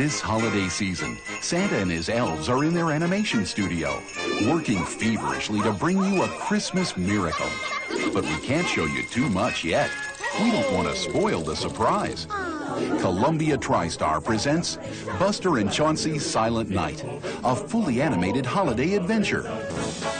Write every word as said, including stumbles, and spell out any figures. This holiday season, Santa and his elves are in their animation studio, working feverishly to bring you a Christmas miracle. But we can't show you too much yet. We don't want to spoil the surprise. Columbia TriStar presents Buster and Chauncey's Silent Night, a fully animated holiday adventure.